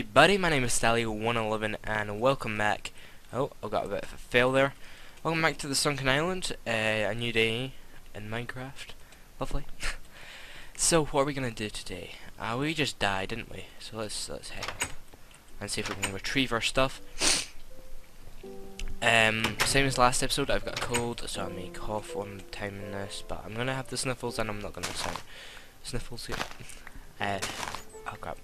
everybody, my name is Stally111 and welcome back. Oh, I got a bit of a fail there. Welcome back to the Sunken Island, a new day in Minecraft. Lovely. So what are we gonna do today? We just died, didn't we? So let's head up and see if we can retrieve our stuff. Same as last episode, I've got a cold, so I may cough one time in this, but I'm gonna have the sniffles and I'm not gonna sound sniffles here. Oh crap.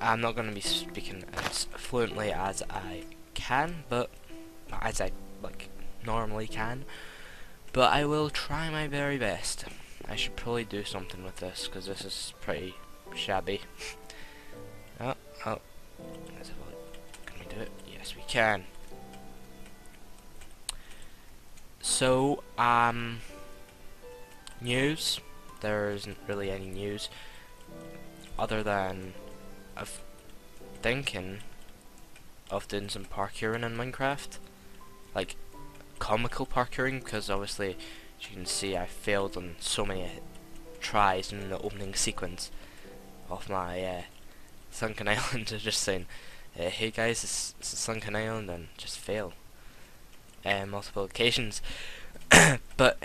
I'm not going to be speaking as fluently as I can, but as I like normally can, but I will try my very best. I should probably do something with this because this is pretty shabby. Oh, can we do it? Yes, we can. So news. There isn't really any news other than I'm thinking of doing some parkouring in Minecraft, like comical parkouring, because obviously, as you can see, I failed on so many tries in the opening sequence of my Sunken Island. Just saying, hey guys, it's Sunken Island, and just fail multiple occasions. But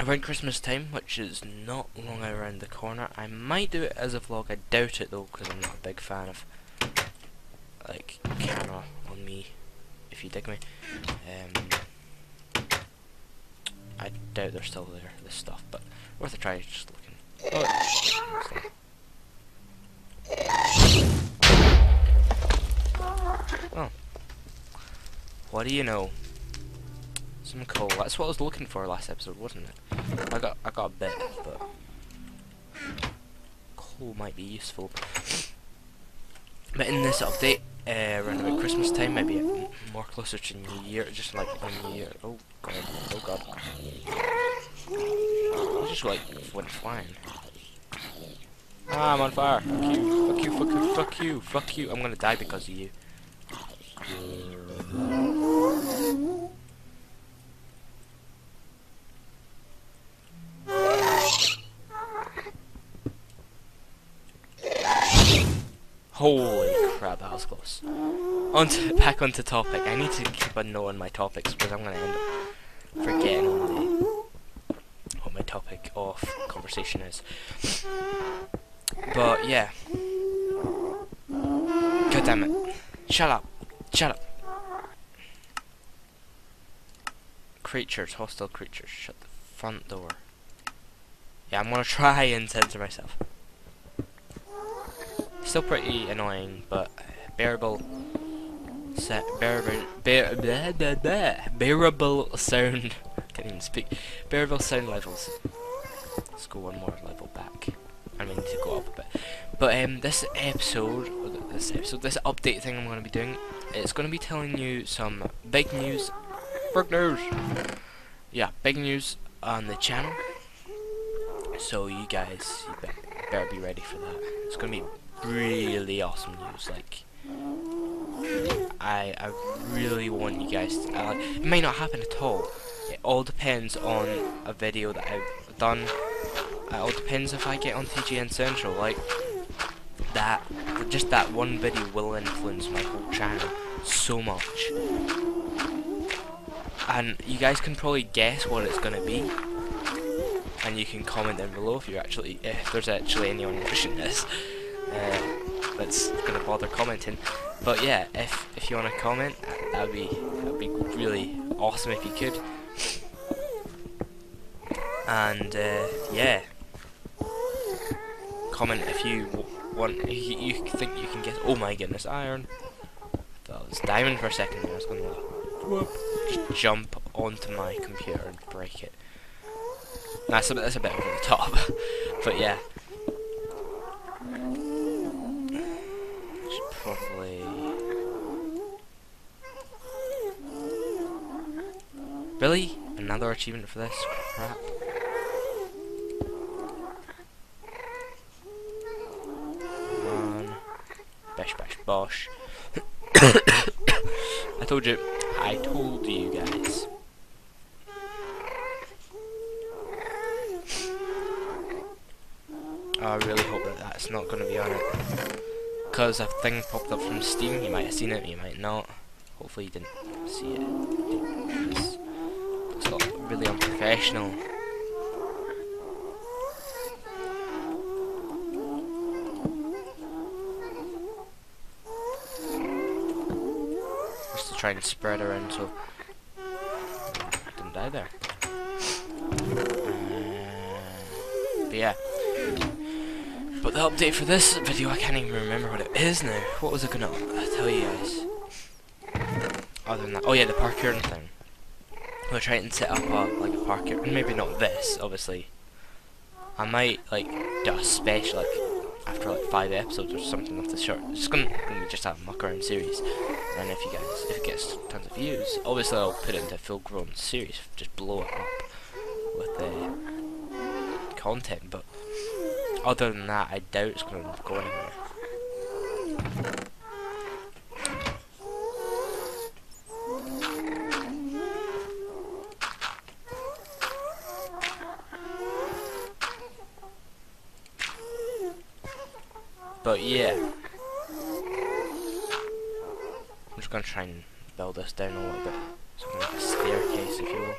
around Christmas time, which is not long around the corner, I might do it as a vlog. I doubt it though, because I'm not a big fan of like camera on me, if you dig me. I doubt they're still there, this stuff, but worth a try. Just looking. Oh, what do you know? Some coal. That's what I was looking for last episode, wasn't it? I got a bit, but coal might be useful. But in this update, around about Christmas time, maybe more closer to New Year, just like a New Year. Oh god! Oh god! I just like went flying. Ah, I'm on fire! Fuck you! Fuck you! Fuck you! Fuck you! Fuck you! I'm gonna die because of you. Holy crap, that was close. Back onto topic. I need to keep a note on my topics because I'm going to end up forgetting what my topic of conversation is. But yeah. God damn it. Shut up. Shut up. Creatures, hostile creatures. Shut the front door. Yeah, I'm going to try and censor myself. Still pretty annoying, but bearable. Bearable sound. Can't even speak. Bearable sound levels. Let's go one more level back. I mean to go up a bit. But this update thing I'm going to be doing, it's going to be telling you some big news. Big news. Yeah, big news on the channel. So you guys, you better be ready for that. It's going to be really awesome news. Like I really want you guys to, it may not happen at all. It all depends on a video that I've done. It all depends if I get on TGN Central. Like that, just that one video will influence my whole channel so much. And you guys can probably guess what it's gonna be, and you can comment down below if you're actually, if there's actually anyone watching this that's gonna bother commenting. But yeah, if you wanna comment, that'd be really awesome if you could. And yeah, comment if you want, you think you can get. Oh my goodness, iron! I thought it was diamond for a second. I was gonna just jump onto my computer and break it. That's a bit over the top, but yeah. Probably. Really? Another achievement for this crap? Bish bash bosh. I told you guys. I really hope that that's not going to be on it. because a thing popped up from Steam. You might have seen it, you might not. Hopefully you didn't see it. It looks not really unprofessional. Just to try and spread around so I didn't die there. But yeah. But the update for this video, I can't even remember what it is now. What was I gonna tell you guys? Other than that, oh yeah, the parkouring thing. We'll try and set up a parkour, maybe not this, obviously. I might like do a special after 5 episodes or something of the short. It's gonna just have a muck around series. And if it gets tons of views, obviously I'll put it into a full grown series, just blow it up with the content, but other than that, I doubt it's going to go anywhere. But yeah, I'm just going to try and build this down a little bit. So I'm going to make a staircase, if you will.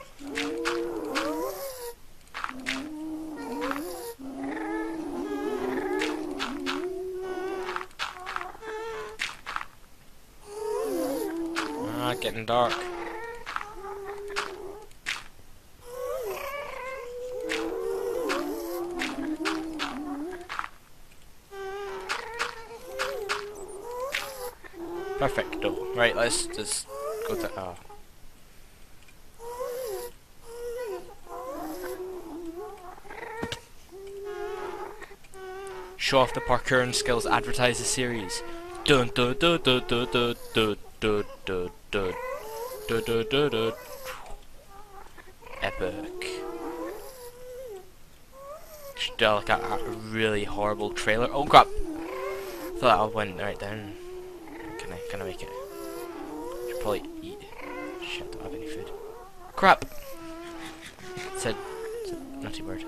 Getting dark. Perfecto. Right, let's just go to R. Show off the parkouring skills, advertise the series. Dun dun dun dun dun dun dun dun dun. Epic. Should do like a really horrible trailer. Oh crap! Thought I went right down. Can I make it? Should probably eat. Shit, I don't have any food. Crap! Said naughty word.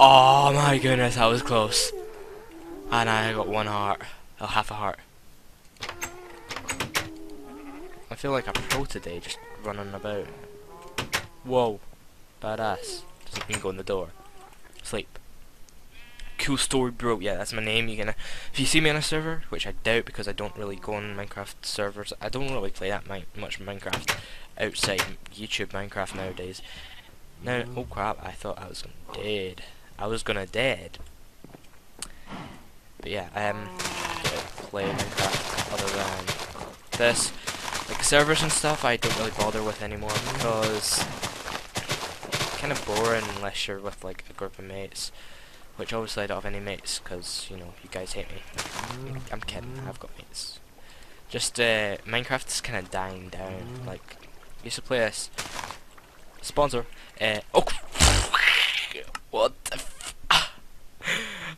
Oh my goodness, that was close. And I got 1 heart. Oh, half a heart. I feel like a pro today, just running about. Whoa, badass. Doesn't mean go in the door. Sleep. Cool story, bro. Yeah, that's my name. If you see me on a server, which I doubt because I don't really go on Minecraft servers. I don't really play that much Minecraft outside YouTube Minecraft nowadays. Now, oh crap! I thought I was gonna dead. But yeah, I don't play Minecraft other than this. Like servers and stuff, I don't really bother with anymore because it's kind of boring unless you're with like a group of mates. Which obviously I don't have any mates because you know you guys hate me. I'm kidding, I've got mates. Just Minecraft is kind of dying down. Like I used to play this. Sponsor. Oh, what? The f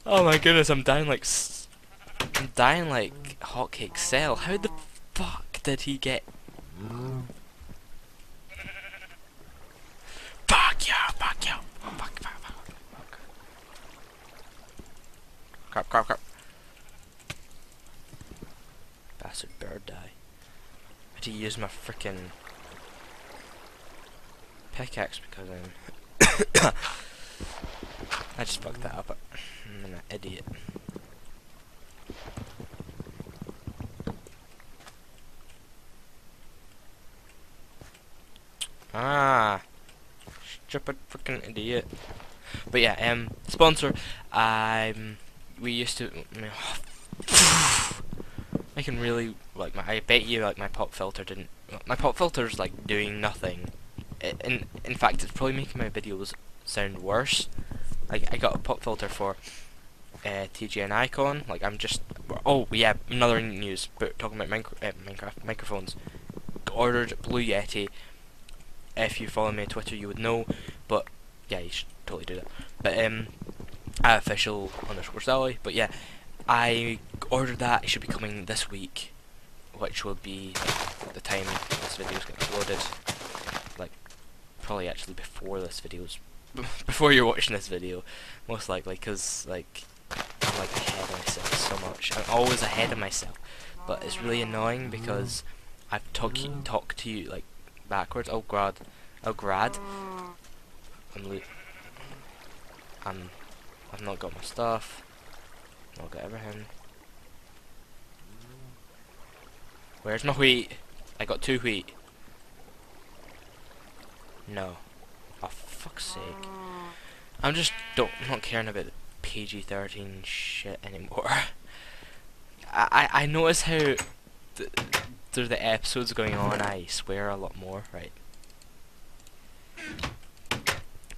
oh my goodness, I'm dying like hotcake Cell. How the fuck? Did he get? Fuck you! Fuck you! Fuck! Fuck! Fuck! Fuck! Crap! Crap! Crap! Bastard bird die! I had to use my frickin' pickaxe because I just fucked that up. I'm an idiot. Ah, stupid freaking idiot. But yeah, sponsor. We used to. I can really like my. I bet you like my pop filter didn't. My pop filter's like doing nothing. In fact, it's probably making my videos sound worse. Like I got a pop filter for TGN Icon. Like I'm just. Oh yeah, another news. But talking about Minecraft microphones. Ordered Blue Yeti. If you follow me on Twitter, you would know, but yeah, you should totally do that. But @official_Sally. But yeah, I ordered that. It should be coming this week, which will be the time this video is getting uploaded. Like probably actually before this video's before you're watching this video, most likely, because like I'm like ahead of myself so much. I'm always ahead of myself, but it's really annoying because I've talked to you like backwards. Oh god, oh grad. I've not got my stuff. Not got everything. Where's my wheat? I got 2 wheat. No. Oh, fuck's sake. I'm just not caring about the PG-13 shit anymore. I notice how through the episodes going on, I swear a lot more, right?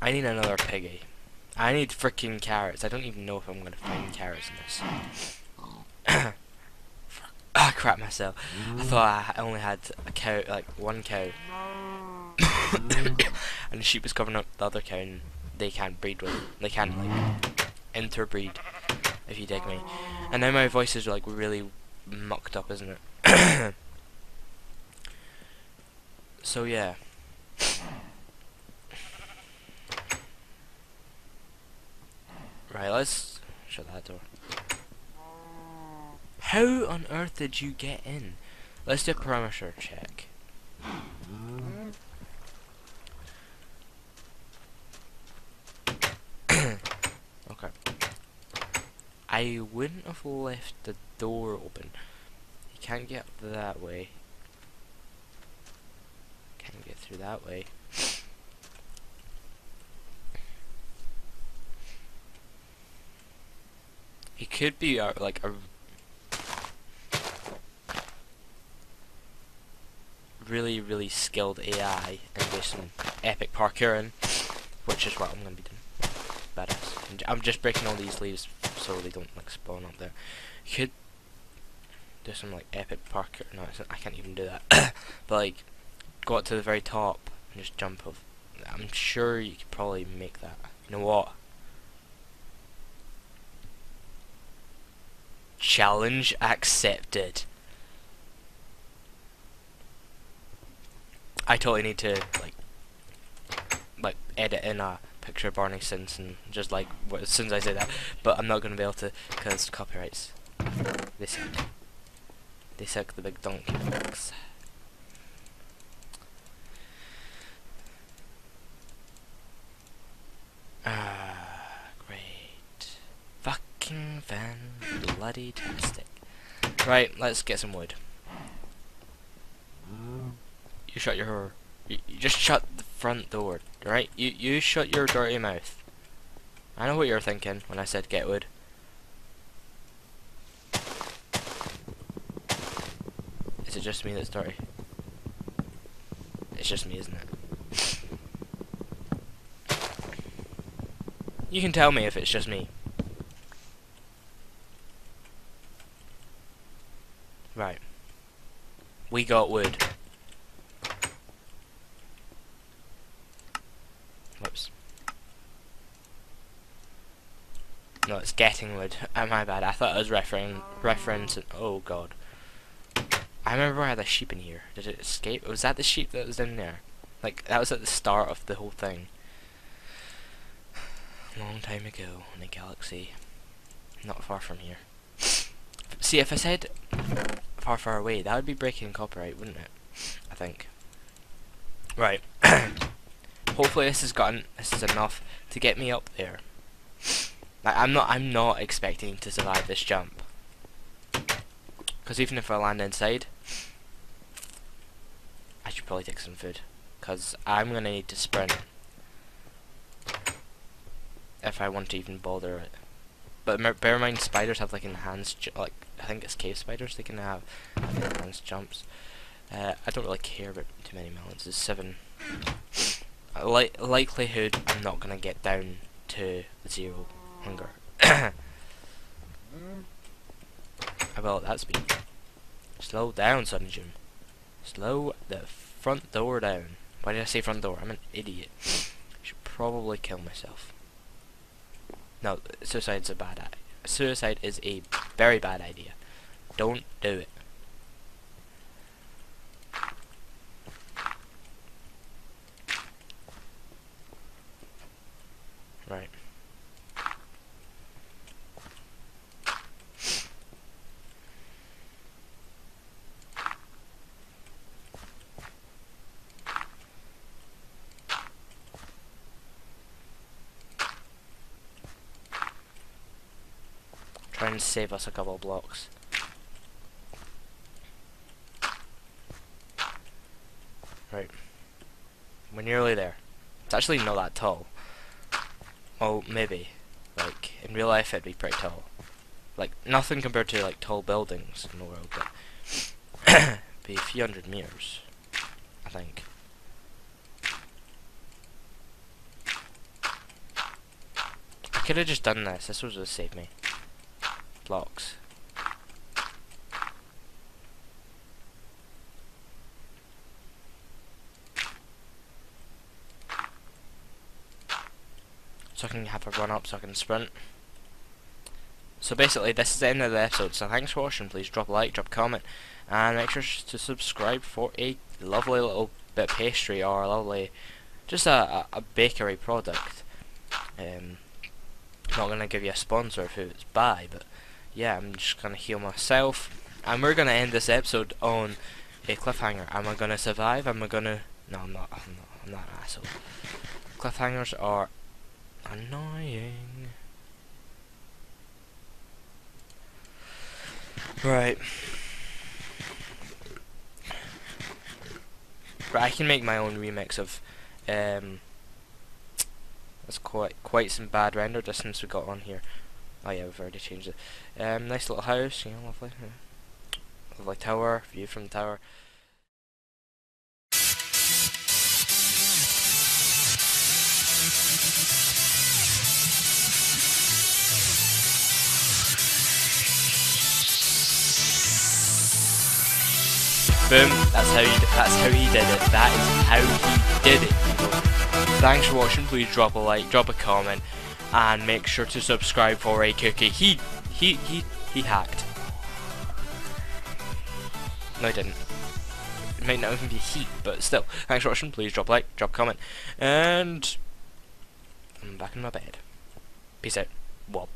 I need another piggy. I need freaking carrots. I don't even know if I'm gonna find carrots in this. I crap myself. I thought I only had a cow, like one cow, and the sheep was covering up the other cow, and they can't breed with it. They can't like interbreed, if you dig me. And now my voice is like really mucked up, isn't it? So yeah. Right, let's shut that door. How on earth did you get in? Let's do a perimeter check. Okay. I wouldn't have left the door open. You can't get up that way. Can't get through that way. He could be like a really, really skilled AI and do some epic parkouring, which is what I'm gonna be doing. Badass. I'm just breaking all these leaves so they don't like spawn up there. He could do some like epic parkour. No, I can't even do that. But like, go up to the very top and just jump off. I'm sure you could probably make that. You know what? Challenge accepted. I totally need to like edit in a picture of Barney Simpson just like as soon as I say that, but I'm not gonna be able to because copyrights. They suck. They suck the big donkey fucks. Great. Fucking fan. Bloody tastic. Right, let's get some wood. You shut your... You just shut the front door, right? You shut your dirty mouth. I know what you're thinking when I said get wood. Is it just me that's dirty? It's just me, isn't it? You can tell me if it's just me. Right. We got wood. Whoops. No, it's getting wood. Oh, my bad. I thought I was referencing. Oh god. I remember I had a sheep in here. Did it escape? Was that the sheep that was in there? Like that was at the start of the whole thing. Long time ago in a galaxy, not far from here. See, if I said far, far away, that would be breaking copyright, wouldn't it? I think. Right. Hopefully this is enough to get me up there. Like I'm not expecting to survive this jump. Cause even if I land inside, I should probably take some food. Cause I'm gonna need to sprint if I want to even bother it. But bear in mind, spiders have like enhanced, like I think it's cave spiders. They can have enhanced jumps. I don't really care about too many melons. There's 7. Likelihood I'm not gonna get down to 0 hunger. About that speed. Slow down, Sun Jim. Slow the front door down. Why did I say front door? I'm an idiot. Should probably kill myself. No, suicide's a bad idea. Suicide is a very bad idea. Don't do it. Right. trying to save us a couple of blocks. Right. We're nearly there. It's actually not that tall. Well, maybe. Like, in real life it'd be pretty tall. Like, nothing compared to, like, tall buildings in the world, but it'd be a few hundred meters, I think. I could have just done this. This would have saved me. Blocks. So I can have a run up, so I can sprint. So basically, this is the end of the episode, so thanks for watching. Please drop a like, drop a comment, and make sure to subscribe for a lovely little bit of pastry, or a lovely, just a bakery product. I'm not going to give you a sponsor of who it's by, but yeah, I'm just going to heal myself, and we're going to end this episode on a cliffhanger. Am I going to survive? Am I going to... No, I'm not an asshole. Cliffhangers are annoying. Right. Right, I can make my own remix of that's quite some bad render distance we got on here. Oh yeah, we've already changed it. Nice little house, you know, lovely. Lovely tower, view from the tower. Boom, that's how he did it. That is how he did it, people. Thanks for watching. Please drop a like, drop a comment, and make sure to subscribe for a cookie. He hacked. No, he didn't. It might not even be heat, but still. Thanks for watching. Please drop a like, drop a comment, and I'm back in my bed. Peace out. Well.